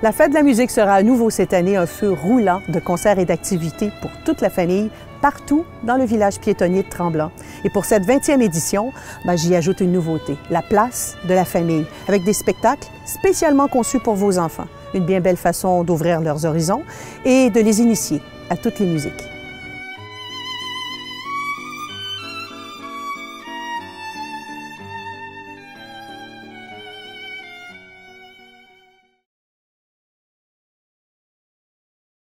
La Fête de la musique sera à nouveau cette année un feu roulant de concerts et d'activités pour toute la famille, partout dans le village piétonnier de Tremblant. Et pour cette 20e édition, j'y ajoute une nouveauté, la Place de la Famille, avec des spectacles spécialement conçus pour vos enfants. Une bien belle façon d'ouvrir leurs horizons et de les initier à toutes les musiques.